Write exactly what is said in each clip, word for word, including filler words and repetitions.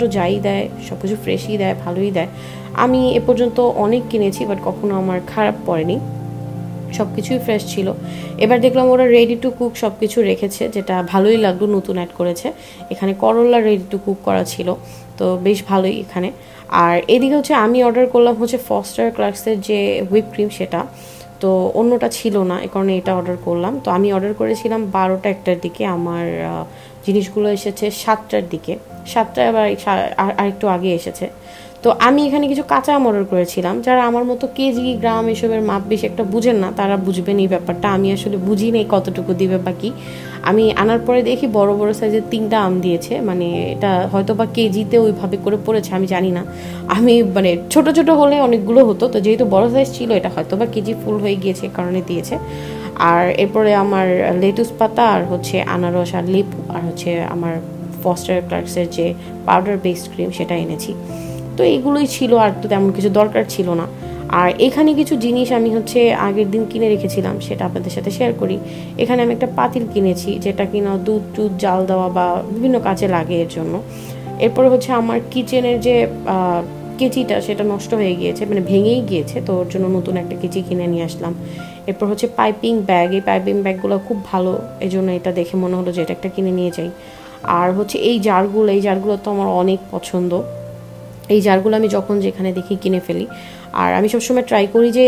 ছোট যাই দেয় সব কিছু ফ্রেশই দেয় ভালোই দেয়। আমি এ পর্যন্ত অনেক কিনেছি বাট কখনো আমার খারাপ পড়েনি, সব কিছুই ফ্রেশ ছিল। এবার দেখলাম ওরা রেডি টু কুক সব কিছু রেখেছে, যেটা ভালোই লাগলো, নতুন অ্যাড করেছে। এখানে করলা রেডি টু কুক করা ছিল, তো বেশ ভালোই এখানে। আর এদিকে হচ্ছে আমি অর্ডার করলাম হচ্ছে ফস্টার ক্লার্কসের যে হুইপ ক্রিম সেটা, তো অন্যটা ছিল না, এ কারণে এটা অর্ডার করলাম। তো আমি অর্ডার করেছিলাম বারোটা একটার দিকে, আমার জিনিসগুলো এসেছে সাতটার দিকে, সাতটা আবার আর একটু আগে এসেছে। তো আমি এখানে কিছু কাঁচা আম অর্ডার করেছিলাম, যারা আমার মতো কেজি গ্রাম এসবের মাপ বেশি একটা বুঝেন না তারা বুঝবেন এই ব্যাপারটা। আমি আসলে বুঝি নেই কতটুকু দিবে বাকি, আমি আনার পরে দেখি বড় বড় সাইজের তিনটা আম দিয়েছে, মানে এটা হয়তো বা কেজিতে ওইভাবে করে পড়েছে আমি জানি না। আমি মানে ছোট ছোট হলে অনেকগুলো হতো, তো যেহেতু বড় সাইজ ছিল এটা হয়তো বা কেজি ফুল হয়ে গিয়েছে কারণে দিয়েছে। আর এরপরে আমার লেটুস পাতা আর হচ্ছে আনারস আর লেবু আর হচ্ছে আমার ফস্টার ক্লার্কসের যে পাউডার বেসড ক্রিম সেটা এনেছি। তো এইগুলোই ছিল, আর তো তেমন কিছু দরকার ছিল না। আর এখানে কিছু জিনিস আমি হচ্ছে আগের দিন কিনে রেখেছিলাম, সেটা আপনাদের সাথে শেয়ার করি। এখানে আমি একটা পাতিল কিনেছি, যেটা কিনা দুধ টুধ জাল দেওয়া বা বিভিন্ন কাজে লাগে এর জন্য। এরপরে হচ্ছে আমার কিচেনের যে কেচিটা সেটা নষ্ট হয়ে গিয়েছে, মানে ভেঙেই গিয়েছে, তো ওর জন্য নতুন একটা কেচি কিনে নিয়ে আসলাম। এরপর হচ্ছে পাইপিং ব্যাগ, এই পাইপিং ব্যাগগুলো খুব ভালো, এই জন্য এটা দেখে মনে হলো যে এটা একটা কিনে নিয়ে যাই। আর হচ্ছে এই জারগুলো, এই জারগুলো তো আমার অনেক পছন্দ, এই জারগুলো আমি যখন যেখানে দেখি কিনে ফেলি। আর আমি সবসময় ট্রাই করি যে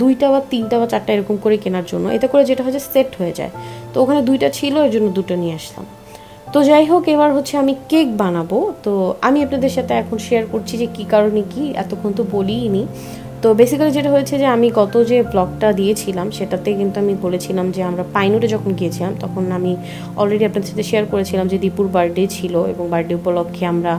দুইটা বা তিনটা বা চারটা এরকম করে কেনার জন্য, এতে করে যেটা হচ্ছে সেট হয়ে যায়। তো ওখানে দুইটা ছিল, এর জন্য দুটো নিয়ে আসলাম। তো যাই হোক, এবার হচ্ছে আমি কেক বানাবো, তো আমি আপনাদের সাথে এখন শেয়ার করছি যে কী কারণে কি, এতক্ষণ তো বলিই নি। তো বেসিক্যালি যেটা হয়েছে যে আমি গত যে ব্লগটা দিয়েছিলাম সেটাতে কিন্তু আমি বলেছিলাম যে আমরা পাইনোটে যখন গিয়েছিলাম তখন আমি অলরেডি আপনাদের সাথে শেয়ার করেছিলাম যে দীপুর বার্থডে ছিল, এবং বার্থডে উপলক্ষে আমরা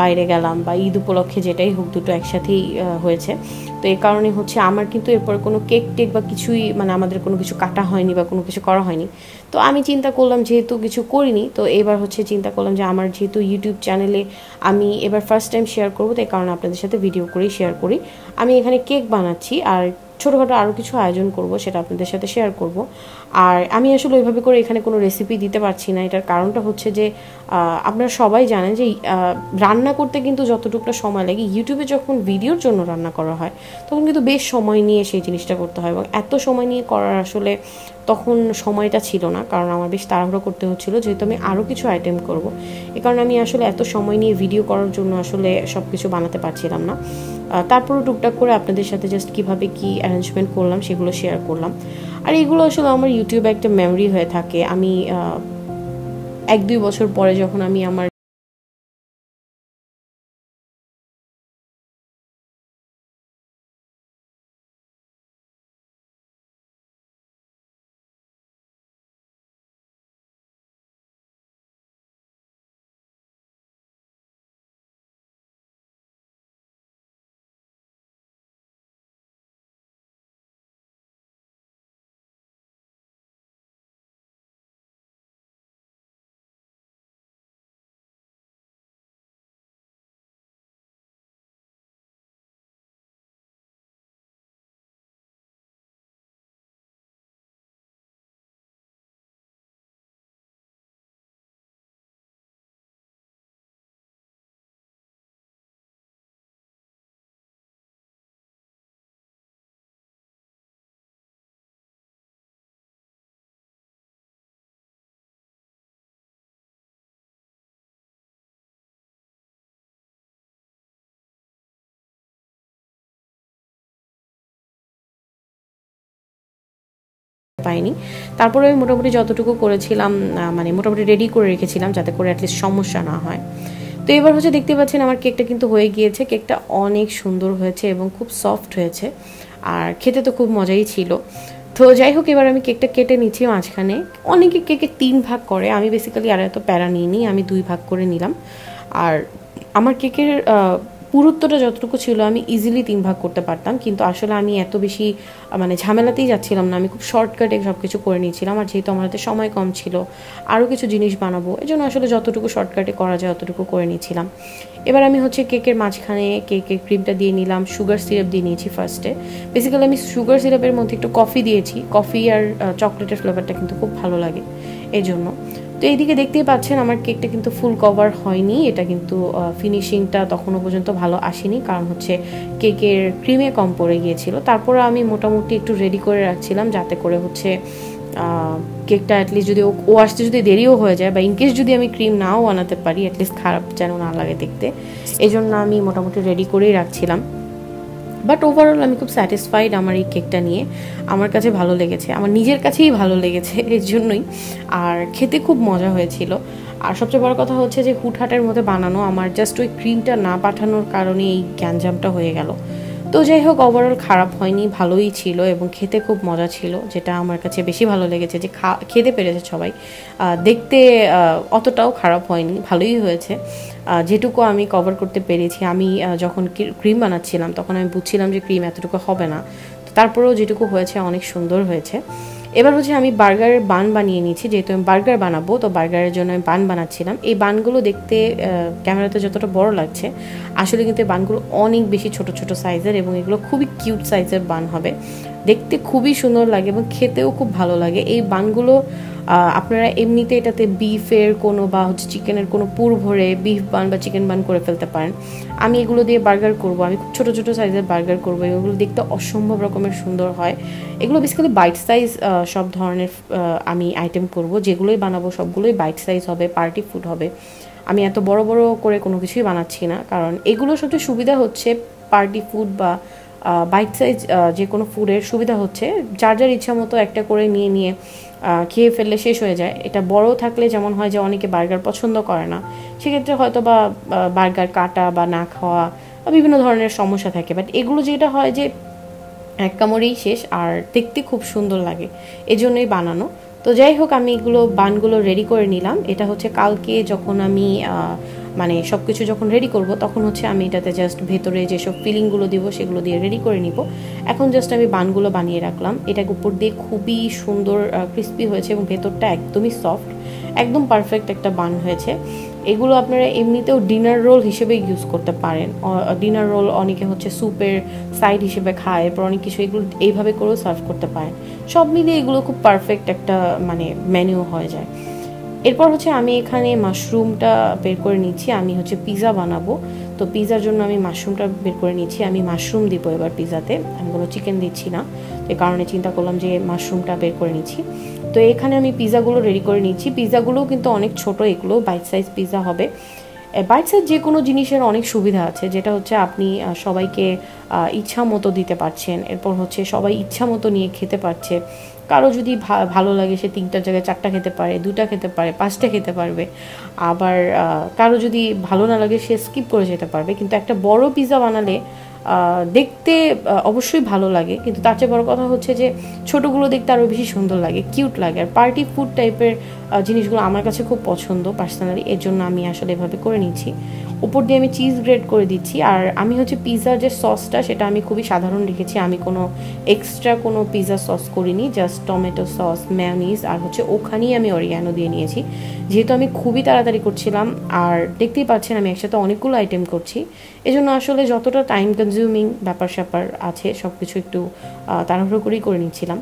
বাইরে গেলাম বা ঈদ উপলক্ষে যেটাই হোক দুটো একসাথেই হয়েছে। তো এই কারণে হচ্ছে আমার কিন্তু এরপর কোনো কেক টেক বা কিছুই মানে আমাদের কোনো কিছু কাটা হয়নি বা কোনো কিছু করা হয়নি। তো আমি চিন্তা করলাম যেহেতু কিছু করিনি, তো এবার হচ্ছে চিন্তা করলাম যে আমার যেহেতু ইউটিউব চ্যানেলে আমি এবার ফার্স্ট টাইম শেয়ার করবো, তো এই কারণে আপনাদের সাথে ভিডিও করেই শেয়ার করি। আমি এখানে কেক বানাচ্ছি আর ছোটোখাটো আরও কিছু আয়োজন করব, সেটা আপনাদের সাথে শেয়ার করব। আর আমি আসলে ওইভাবে করে এখানে কোনো রেসিপি দিতে পারছি না, এটার কারণটা হচ্ছে যে আপনারা সবাই জানেন যে রান্না করতে কিন্তু যতটুকুটা সময় লাগে ইউটিউবে যখন ভিডিওর জন্য রান্না করা হয় তখন কিন্তু বেশ সময় নিয়ে সেই জিনিসটা করতে হয়, এবং এত সময় নিয়ে করার আসলে তখন সময়টা ছিল না, কারণ আমার বেশ তাড়াহুড়ো করতে হচ্ছিলো যেহেতু আমি আরও কিছু আইটেম করব। এ কারণে আমি আসলে এত সময় নিয়ে ভিডিও করার জন্য আসলে সব কিছু বানাতে পারছিলাম না। তারপরও টুকটাক করে আপনাদের সাথে জাস্ট কীভাবে কী অ্যারেঞ্জমেন্ট করলাম সেগুলো শেয়ার করলাম। আর এগুলো আসলে আমার ইউটিউবে একটা মেমরি হয়ে থাকে। আমি এক দুই বছর পরে যখন আমি আমার পাইনি, তারপরে আমি মোটামুটি যতটুকু করেছিলাম মানে মোটামুটি রেডি করে রেখেছিলাম যাতে করে অ্যাটলিস্ট সমস্যা না হয়। তো এবার হচ্ছে দেখতে পাচ্ছেন আমার কেকটা কিন্তু হয়ে গিয়েছে, কেকটা অনেক সুন্দর হয়েছে এবং খুব সফট হয়েছে, আর খেতে তো খুব মজাই ছিল। তো যাই হোক, এবার আমি কেকটা কেটে নিচ্ছি মাঝখানে। অনেকে কেকে তিন ভাগ করে, আমি বেসিক্যালি আর এত প্যারা নিইনি, আমি দুই ভাগ করে নিলাম। আর আমার কেকের পুরুত্বটা যতটুকু ছিল আমি ইজিলি তিন ভাগ করতে পারতাম, কিন্তু আসলে আমি এত বেশি মানে ঝামেলাতেই যাচ্ছিলাম না, আমি খুব শর্টকাটে সব কিছু করে নিয়েছিলাম। আর যেহেতু আমার হাতে সময় কম ছিল, আরও কিছু জিনিস বানাবো, এই জন্য আসলে যতটুকু শর্টকাটে করা যায় অতটুকু করে নিয়েছিলাম। এবার আমি হচ্ছে কেকের মাঝখানে কেকের ক্রিমটা দিয়ে নিলাম, সুগার সিরাপ দিয়ে নিয়েছি ফার্স্টে। বেসিক্যালি আমি সুগার সিরাপের মধ্যে একটু কফি দিয়েছি, কফি আর চকলেটের ফ্লেভারটা কিন্তু খুব ভালো লাগে এই জন্য। तो এইদিকে দেখতেই পাচ্ছেন আমার কেকটা কিন্তু ফুল কভার হয়নি, এটা কিন্তু ফিনিশিংটা তখনও পর্যন্ত ভালো আসেনি, কারণ হচ্ছে কেকের ক্রিমে কম পড়ে গিয়েছিল। তারপরে আমি মোটামুটি একটু রেডি করে রাখছিলাম যাতে করে হচ্ছে কেকটা অ্যাটলিস্ট যদি ও আসতে যদি দেরিও হয়ে যায় বা ইনকেস যদি আমি ক্রিম নাও আনাতে পারি অ্যাটলিস্ট খারাপ যেন না লাগে দেখতে, এই জন্য আমি মোটামুটি রেডি করেই রাখছিলাম। বাট ওভারঅল আমি খুব স্যাটিসফাইড আমার এই কেকটা নিয়ে, আমার কাছে ভালো লেগেছে, আমার নিজের কাছেই ভালো লেগেছে এর জন্যই, আর খেতে খুব মজা হয়েছিল। আর সবচেয়ে বড় কথা হচ্ছে যে হুটহাটের মধ্যে বানানো, আমার জাস্ট ওই ক্রিমটা না পাঠানোর কারণে এই গ্যাঞ্জামটা হয়ে গেল। তো যাই হোক ওভারঅল খারাপ হয়নি, ভালোই ছিল এবং খেতে খুব মজা ছিল, যেটা আমার কাছে বেশি ভালো লেগেছে যে খা খেতে পেরেছে সবাই, দেখতে অতটাও খারাপ হয়নি, ভালোই হয়েছে। যেটুকু আমি কভার করতে পেরেছি, আমি যখন ক্রিম বানাচ্ছিলাম তখন আমি বুঝছিলাম যে ক্রিম এতটুকু হবে না, তারপরেও যেটুকু হয়েছে অনেক সুন্দর হয়েছে। এবার হচ্ছে আমি বার্গারের বান বানিয়ে নিয়েছি, যেহেতু আমি বার্গার বানাবো তো বার্গারের জন্য আমি বান বানাচ্ছিলাম। এই বানগুলো দেখতে ক্যামেরাতে যতটা বড় লাগছে আসলে কিন্তু এই বানগুলো অনেক বেশি ছোট ছোট সাইজের এবং এগুলো খুবই কিউট সাইজের বান হবে, দেখতে খুবই সুন্দর লাগে এবং খেতেও খুব ভালো লাগে। এই বানগুলো আপনারা এমনিতে এটাতে বিফের কোনো বা হচ্ছে চিকেনের কোনো পুর ভরে বিফ বান বা চিকেন বান করে ফেলতে পারেন, আমি এগুলো দিয়ে বার্গার করব, আমি খুব ছোটো ছোটো সাইজের বার্গার করবো, এগুলো দেখতে অসম্ভব রকমের সুন্দর হয়। এগুলো বেসিক্যালি বাইট সাইজ সব ধরনের আমি আইটেম করব, যেগুলোই বানাবো সবগুলোই বাইট সাইজ হবে, পার্টি ফুড হবে, আমি এত বড় বড় করে কোনো কিছুই বানাচ্ছি না, কারণ এগুলো সবচেয়ে সুবিধা হচ্ছে পার্টি ফুড বা বাইট সাইজ যে কোনো ফুডের সুবিধা হচ্ছে যার যার ইচ্ছা মতো একটা করে নিয়ে নিয়ে খেয়ে ফেললে শেষ হয়ে যায়। এটা বড় থাকলে যেমন হয় যে অনেকে বার্গার পছন্দ করে না, সেক্ষেত্রে হয়তো বা বার্গার কাটা বা না খাওয়া বিভিন্ন ধরনের সমস্যা থাকে, বাট এগুলো যেটা হয় যে এক কামড়েই শেষ আর দেখতে খুব সুন্দর লাগে, এজন্যই বানানো। তো যাই হোক আমি এগুলো বানগুলো রেডি করে নিলাম, এটা হচ্ছে কালকে যখন আমি মানে সব কিছু যখন রেডি করব তখন হচ্ছে আমি এটাতে জাস্ট ভেতরে যেসব ফিলিংগুলো দিব সেগুলো দিয়ে রেডি করে নিব। এখন জাস্ট আমি বানগুলো বানিয়ে রাখলাম, এটাকে উপর দিয়ে খুবই সুন্দর ক্রিস্পি হয়েছে এবং ভেতরটা একদমই সফট, একদম পারফেক্ট একটা বান হয়েছে। এগুলো আপনারা এমনিতেও ডিনার রোল হিসেবে ইউজ করতে পারেন, ডিনার রোল অনেকে হচ্ছে স্যুপের সাইড হিসেবে খায়, এরপর অনেক কিছু এগুলো এইভাবে করেও সার্ভ করতে পারেন। সব মিলিয়ে এগুলো খুব পারফেক্ট একটা মানে মেনু হয়ে যায়। এরপর হচ্ছে আমি এখানে মাশরুমটা বের করে নিচ্ছি, আমি হচ্ছে পিজা বানাবো, তো পিজার জন্য আমি মাশরুমটা বের করে নিচ্ছি, আমি মাশরুম দিব এবার পিজাতে, আমি কোনো চিকেন দিচ্ছি না, এ কারণে চিন্তা করলাম যে মাশরুমটা বের করে নিচ্ছি। তো এখানে আমি পিজাগুলো রেডি করে নিচ্ছি, পিজাগুলোও কিন্তু অনেক ছোট, এগুলো বাইট সাইজ পিজা হবে। বাইট সাইজ যে কোনো জিনিসের অনেক সুবিধা আছে, যেটা হচ্ছে আপনি সবাইকে ইচ্ছা মতো দিতে পারছেন, এরপর হচ্ছে সবাই ইচ্ছা মতো নিয়ে খেতে পারছে, কারো যদি ভালো লাগে সে তিনটার জায়গায় চারটা খেতে পারে, দুটা খেতে পারে, পাঁচটা খেতে পারবে, আবার কারো যদি ভালো না লাগে সে স্কিপ করে যেতে পারবে। কিন্তু একটা বড় পিজা বানালে দেখতে অবশ্যই ভালো লাগে, কিন্তু তার চেয়ে বড় কথা হচ্ছে যে ছোটোগুলো দেখতে আরও বেশি সুন্দর লাগে, কিউট লাগে, আর পার্টি ফুড টাইপের জিনিসগুলো আমার কাছে খুব পছন্দ পার্সোনালি, এর জন্য আমি আসলে এভাবে করে নিচ্ছি। উপর দিয়ে আমি চিজ গ্রেড করে দিচ্ছি, আর আমি হচ্ছে পিজার যে সসটা সেটা আমি খুবই সাধারণ রেখেছি, আমি কোনো এক্সট্রা কোনো পিজা সস করিনি, জাস্ট টমেটো সস, মেয়োনিজ আর হচ্ছে ওখানেই আমি অরিগ্যানো দিয়ে নিয়েছি, যেহেতু আমি খুবই তাড়াতাড়ি করছিলাম আর দেখতেই পাচ্ছেন আমি একসাথে অনেকগুলো আইটেম করছি, এজন্য আসলে যতটা টাইম কনজিউমিং ব্যাপার স্যাপার আছে সব কিছু একটু তাড়াহুড়ো করেই করে নিচ্ছিলাম।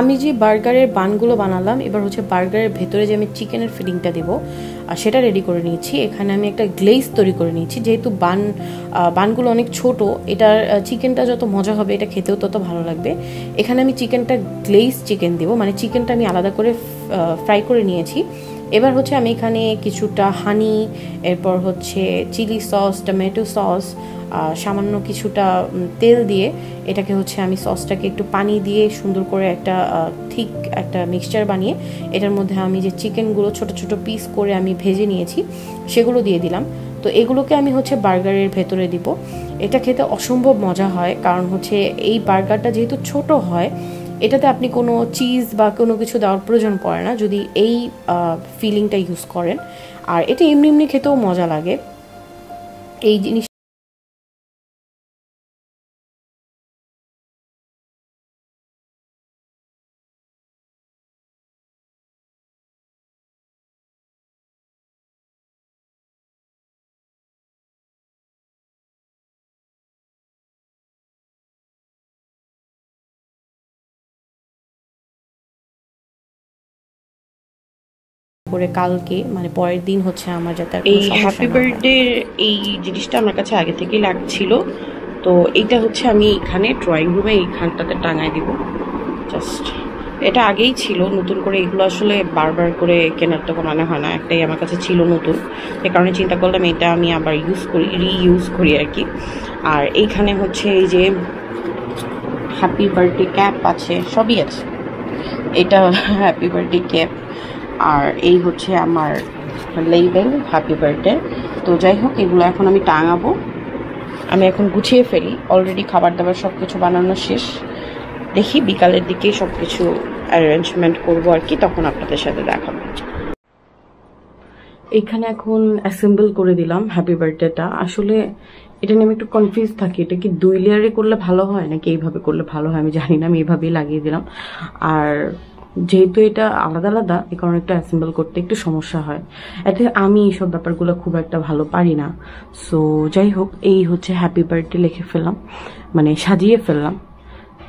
আমি যে বার্গারের বানগুলো বানালাম, এবার হচ্ছে বার্গারের ভেতরে যে আমি চিকেনের ফিলিংটা দেবো সেটা রেডি করে নিয়েছি। এখানে আমি একটা গ্লেজ তৈরি করে নিয়েছি, যেহেতু বান বানগুলো অনেক ছোট, এটার চিকেনটা যত মজা হবে এটা খেতেও তত ভালো লাগবে। এখানে আমি চিকেনটা গ্লেজ চিকেন দেবো, মানে চিকেনটা আমি আলাদা করে ফ্রাই করে নিয়েছি। এবার হচ্ছে আমি এখানে কিছুটা হানি, এরপর হচ্ছে চিলি সস, টমেটো সস, সামান্য কিছুটা তেল দিয়ে এটাকে হচ্ছে আমি সসটাকে একটু পানি দিয়ে সুন্দর করে একটা ঠিক একটা মিক্সচার বানিয়ে এটার মধ্যে আমি যে চিকেনগুলো ছোট ছোট পিস করে আমি ভেজে নিয়েছি সেগুলো দিয়ে দিলাম। তো এগুলোকে আমি হচ্ছে বার্গারের ভেতরে দিব, এটা খেতে অসম্ভব মজা হয়, কারণ হচ্ছে এই বার্গারটা যেহেতু ছোট হয় এটাতে আপনি কোনো চিজ বা কোনো কিছু দেওয়ার প্রয়োজন পড়ে না যদি এই ফিলিংটা ইউজ করেন, আর এটা এমনি এমনি খেতেও মজা লাগে। এই জিনিস করে কালকে মানে পরের দিন হচ্ছে আমার যেটা এই হ্যাপি বার্থডে এই জিনিসটা আমার কাছে আগে থেকেই লাগছিল তো এটা হচ্ছে আমি এখানে ড্রয়িং রুমে এইখানটাতে টাঙায় দিব জাস্ট এটা আগেই ছিল নতুন করে এগুলো আসলে বারবার করে কেনার তো কোনো মানে হয় না একটাই আমার কাছে ছিল নতুন এই কারণে চিন্তা করলাম এটা আমি আবার ইউজ করি রিইউজ করি আর কি আর এইখানে হচ্ছে এই যে হ্যাপি বার্থডে ক্যাপ আছে সবই আছে এটা হ্যাপি বার্থডে ক্যাপ আর এই হচ্ছে আমার লেবেল হ্যাপি বার্থডে তো যাই হোক এগুলো এখন আমি টাঙাবো আমি এখন গুছিয়ে ফেলি অলরেডি খাবার দাবার সব কিছু বানানো শেষ দেখি বিকালের দিকে সব কিছু অ্যারেঞ্জমেন্ট করবো আর কি তখন আপনাদের সাথে দেখাবো এইখানে এখন অ্যাসেম্বল করে দিলাম হ্যাপি বার্থডেটা আসলে এটা নিয়ে আমি একটু কনফিউজ থাকি এটা কি দুই লেয়ারে করলে ভালো হয় নাকি এইভাবে করলে ভালো হয় আমি জানি না আমি এইভাবেই লাগিয়ে দিলাম আর যেহেতু এটা আলাদা আলাদা এই কারণে একটা অ্যাসেম্বল করতে একটু সমস্যা হয় এতে আমি এইসব ব্যাপারগুলো খুব একটা ভালো পারি না সো যাই হোক এই হচ্ছে হ্যাপি বার্থডে লিখে ফেললাম মানে সাজিয়ে ফেললাম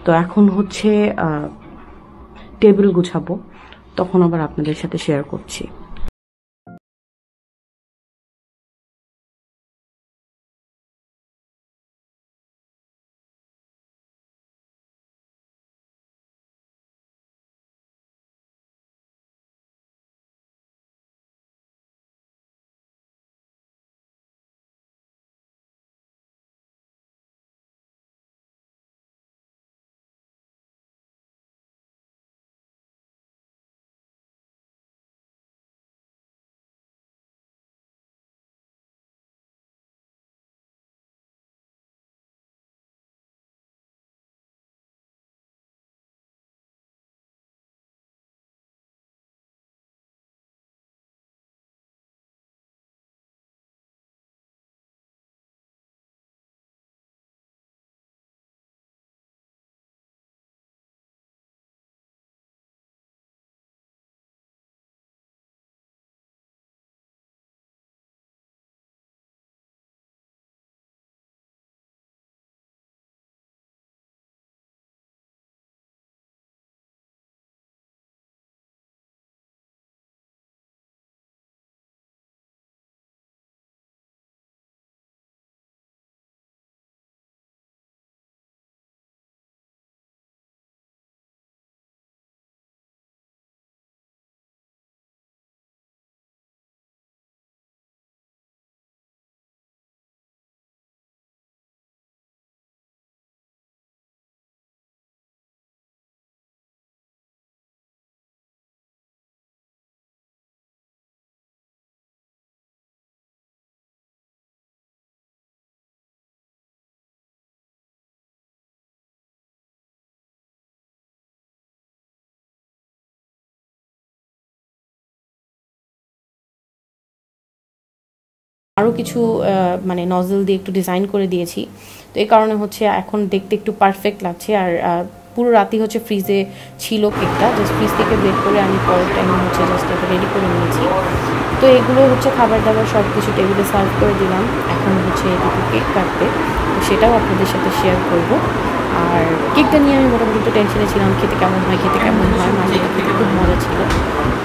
তো এখন হচ্ছে টেবিল গুছাবো তখন আবার আপনাদের সাথে শেয়ার করছি আরও কিছু মানে নজল দিয়ে একটু ডিজাইন করে দিয়েছি তো এই কারণে হচ্ছে এখন দেখতে একটু পারফেক্ট লাগছে আর পুরো রাতি হচ্ছে ফ্রিজে ছিল কেকটা জাস্ট ফ্রিজ থেকে বের করে আমি পরের টাইম হচ্ছে জাস্ট এটা রেডি করে নিয়েছি তো এগুলো হচ্ছে খাবার দাবার সব কিছু টেবিলে সার্ভ করে দিলাম এখন হচ্ছে এদিকে কেক কাটবে তো সেটাও আপনাদের সাথে শেয়ার করব আর কেকটা নিয়ে আমি মোটামুটি একটু টেনশনে ছিলাম খেতে কেমন হয় খেতে কেমন হয় মাঝে খেতে খুব মজা ছিল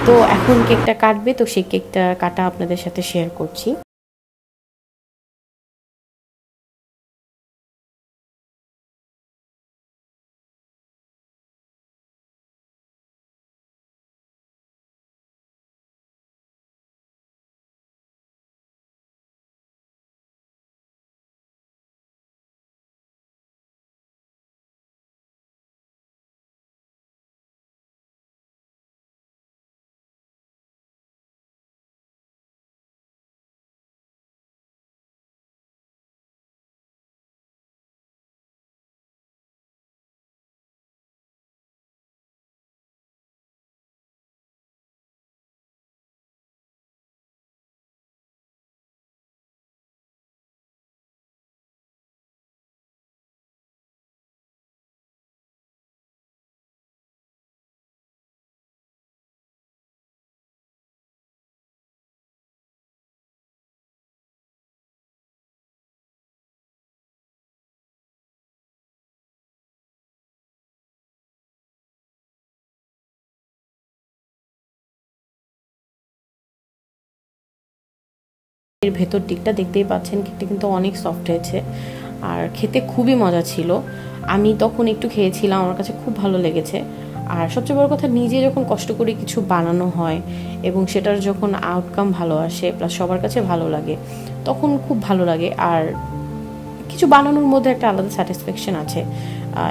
তো এখন কেকটা কাটবে তো সেই কেকটা কাটা আপনাদের সাথে শেয়ার করছি एर भेतर दिकटा देखते पाच्छेन केकटा किन्तु अनेक सफ्ट होयेछे आर खेते खूबई मजा छिलो। आमी तखन एकटू खेयेछिलाम, आमार काछे खूब भालो लेगेछे। आर सबचेये बड़ कथा निजे जखन कष्ट करे किछु बानानो हय एबं सेटार जखन आउटकाम भालो आसे प्लास सबार काछे भालो लागे तखन खूब भालो लागे। आर किछु बानानोर मধ্যে একটা আলাদা স্যাটিসফ্যাকশন আছে।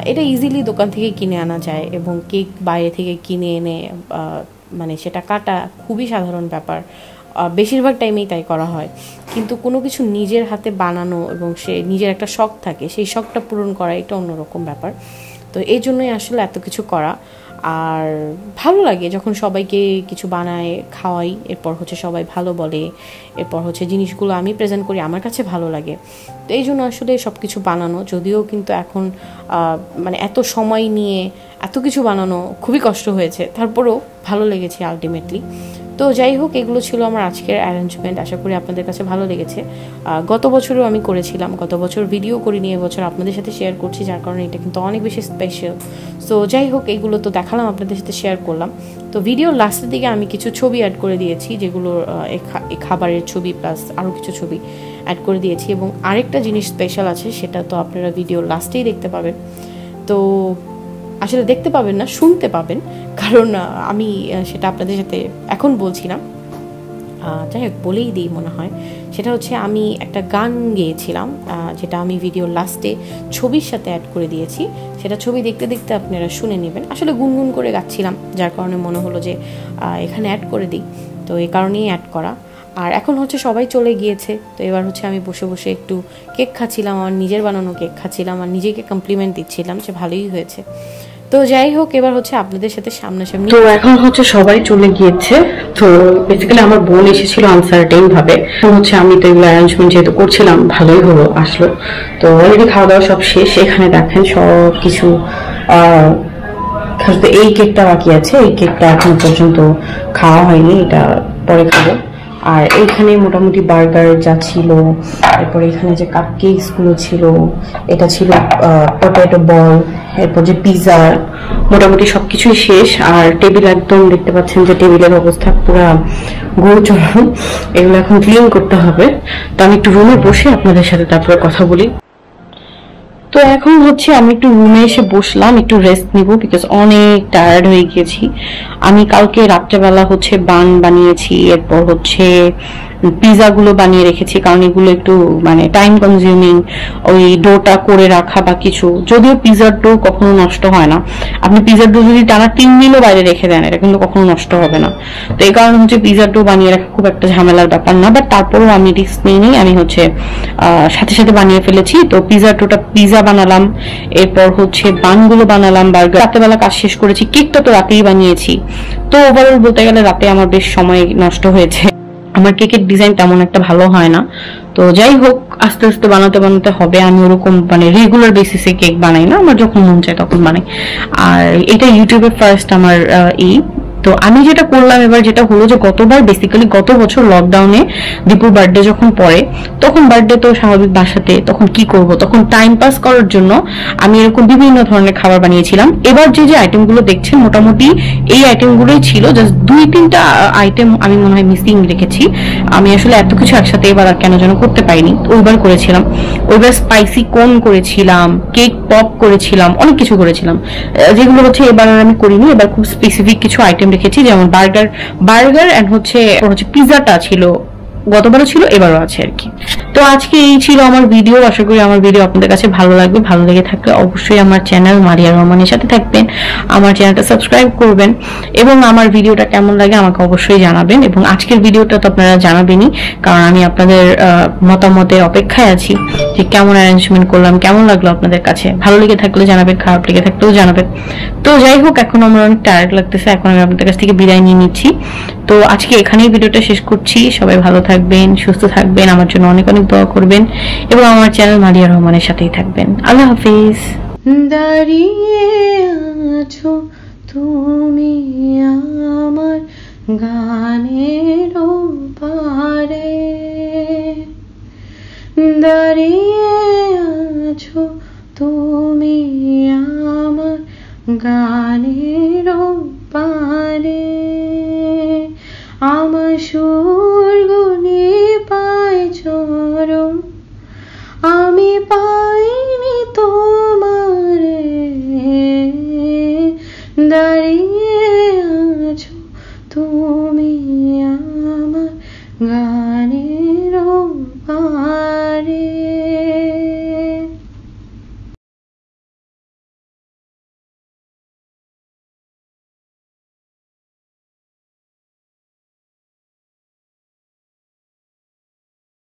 এটা ইজিলি দোকান থেকে কিনে আনা যায় এবং কেক বাইরে থেকে কিনে এনে মানে সেটা কাটা খুবই সাধারণ ব্যাপার, বেশিরভাগ টাইমেই তাই করা হয়। কিন্তু কোনো কিছু নিজের হাতে বানানো এবং সে নিজের একটা শখ থাকে সেই শখটা পূরণ করা এটা অন্যরকম ব্যাপার। তো এই জন্যই আসলে এত কিছু করা। আর ভালো লাগে যখন সবাইকে কিছু বানায় খাওয়াই, এরপর হচ্ছে সবাই ভালো বলে, এরপর হচ্ছে জিনিসগুলো আমি প্রেজেন্ট করি, আমার কাছে ভালো লাগে। তো এই জন্য আসলে সব কিছু বানানো, যদিও কিন্তু এখন মানে এত সময় নিয়ে এত কিছু বানানো খুবই কষ্ট হয়েছে, তারপরেও ভালো লেগেছে আলটিমেটলি। তো যাই হোক, এগুলো ছিল আমার আজকের অ্যারেঞ্জমেন্ট। আশা করি আপনাদের কাছে ভালো লেগেছে। গত বছরও আমি করেছিলাম, গত বছর ভিডিও করি নিয়ে এবছর আপনাদের সাথে শেয়ার করছি, যার কারণে এটা কিন্তু অনেক বেশি স্পেশাল। সো যাই হোক, এগুলো তো দেখালাম, আপনাদের সাথে শেয়ার করলাম। তো ভিডিও লাস্টের দিকে আমি কিছু ছবি অ্যাড করে দিয়েছি, যেগুলো খাবারের ছবি প্লাস আরও কিছু ছবি অ্যাড করে দিয়েছি এবং আরেকটা জিনিস স্পেশাল আছে, সেটা তো আপনারা ভিডিও লাস্টেই দেখতে পাবেন। তো আসলে দেখতে পাবেন না, শুনতে পাবেন, কারণ আমি সেটা আপনাদের সাথে এখন বলছি না। যাই হোক, বলেই দিই মনে হয়। সেটা হচ্ছে আমি একটা গান গেয়েছিলাম, যেটা আমি ভিডিও লাস্টে ছবির সাথে অ্যাড করে দিয়েছি। সেটা ছবি দেখতে দেখতে আপনারা শুনে নেবেন। আসলে গুনগুন করে গাচ্ছিলাম, যার কারণে মনে হলো যে এখানে অ্যাড করে দিই, তো এই কারণেই অ্যাড করা। আর এখন হচ্ছে সবাই চলে গিয়েছে, তো এবার হচ্ছে আমি বসে বসে একটু কেক খাচ্ছিলাম, আমার নিজের বানানো কেক খাচ্ছিলাম আর নিজেকে কমপ্লিমেন্ট দিচ্ছিলাম যে ভালোই হয়েছে। তো যাই হোক, এবার হচ্ছে আপনাদের সাথে সামনাসামনি। তো এখন হচ্ছে সবাই চলে গিয়েছে। তো বেসিক্যালি আমার বোন এসেছিল আনসার্টেইন ভাবে, হচ্ছে আমি তো এগুলো অ্যারেঞ্জমেন্ট যেহেতু করছিলাম ভালোই হলো আসলো। তো অলরেডি খাওয়া দাওয়া সব শেষ। এখানে দেখেন সব কিছু, খাস এই কেকটা বাকি আছে, এই কেকটা এখন পর্যন্ত খাওয়া হয়নি, এটা পরে খাবো। আর এইখানে মোটামুটি বার্গার যা ছিল, এরপর এখানে যে কাপ কেকসগুলো ছিল, এটা ছিল পটেটো বল, এরপর যে পিজা, মোটামুটি সব কিছুই শেষ। আর টেবিল একদম দেখতে পাচ্ছেন যে টেবিলের অবস্থা পুরো গোছল, এগুলো এখন ক্লিন করতে হবে। তো আমি একটু রুমে বসে আপনাদের সাথে তারপরে কথা বলি। তো এখন হচ্ছে আমি একটু রুমে এসে বসলাম, একটু রেস্ট নিব, বিকজ অনেক টায়ার্ড হয়ে গেছি। আমি কালকে রাত্রেবেলা হচ্ছে বান বানিয়েছি, এরপর হচ্ছে পিজাগুলো বানিয়ে রেখেছি, কারণ এগুলো একটু মানে টাইম কনজিউমিং, ওই ডোটা করে রাখা বা কিছু। যদিও পিজার ডো কখনো নষ্ট হয় না, আপনি পিজার ডো যদি টানা তিন দিনও বাইরে রেখে দেন এটা কিন্তু কখনো নষ্ট হবে না। তো এই কারণে হচ্ছে পিজার ডো বানিয়ে রাখা খুব একটা ঝামেলার ব্যাপার না, বাট তারপরেও আমি রিস্ক নিইনি, আমি হচ্ছে সাথে সাথে বানিয়ে ফেলেছি। তো পিজার ডোটা পিজা বানালাম, এরপর হচ্ছে বানগুলো বানালাম, বার্গার রাতেবেলা কাজ শেষ করেছি, কেকটা তো রাতেই বানিয়েছি। তো ওভারঅল বলতে গেলে রাতে আমার বেশ সময় নষ্ট হয়েছে, আমার কেকের ডিজাইন তেমন একটা ভালো হয় না। তো যাই হোক, আস্তে আস্তে বানাতে বানাতে হবে। আমি ওরকম মানে রেগুলার বেসিসে কেক বানাই না, আমার যখন মন চায় তখন বানাই। আর এটা ইউটিউবে ফার্স্ট আমার এই। তো আমি যেটা করলাম এবার, যেটা হলো যে গতবার বেসিক্যালি গত বছর লকডাউনে দীপুর বার্থডে যখন পড়ে, তখন বার্থডে তো স্বাভাবিক বাসাতে, তখন কি করব, তখন টাইম পাস করার জন্য আমি এরকম বিভিন্ন ধরনের খাবার বানিয়েছিলাম। এবার যে যে আইটেমগুলো দেখছেন মোটামুটি এই আইটেমগুলোই ছিল, জাস্ট দুই তিনটা আইটেম আমি মনে হয় মিসিং রেখেছি। আমি আসলে এত কিছু একসাথে এবার আর কেন যেন করতে পারিনি। ওইবার করেছিলাম, ওইবার স্পাইসি কোন করেছিলাম, কেক পপ করেছিলাম, অনেক কিছু করেছিলাম, যেগুলো হচ্ছে এবার আমি করিনি। এবার খুব স্পেসিফিক কিছু আইটেম রেখেছি, যেমন বার্গার বার্গার এন্ড হচ্ছে পিজাটা ছিল, গতবারও ছিল, এবারও আছে আর কি। তো আজকে এই ছিল আমার ভিডিও। আশা করি আমার ভিডিও আপনাদের কাছে ভালো লাগবে। ভালো লেগে থাকলে অবশ্যই আমার চ্যানেল মারিয়া রহমানের সাথে থাকবেন, আমার চ্যানেলটা সাবস্ক্রাইব করবেন এবং আমার ভিডিওটা কেমন লাগে আমাকে অবশ্যই জানাবেন। এবং আজকের ভিডিওটা তো আপনারা জানাবেনই, কারণ আমি আপনাদের মতামতের অপেক্ষায় আছি যে কেমন অ্যারেঞ্জমেন্ট করলাম, কেমন লাগলো আপনাদের কাছে। ভালো লেগে থাকলে জানাবেন, খারাপ লেগে থাকলেও জানাবেন। তো যাই হোক, এখন আমার অনেক টায়ার্ড লাগতেছে, এখন আমি আপনাদের কাছ থেকে বিদায় নিয়ে নিচ্ছি। তো আজকে এখানেই ভিডিওটা শেষ করছি। সবাই ভালো থাকবেন, সুস্থ থাকবেন, আমার জন্য অনেক অনেক দোয়া করবেন এবং আমার চ্যানেল মারিয়া রহমানের সাথেই থাকবেন। আল্লাহ হাফিজ। দাঁড়িয়ে আছো তুমি আমার গানের পারে, দাঁড়িয়ে আছো তুমি আমার গানের পারে। I'm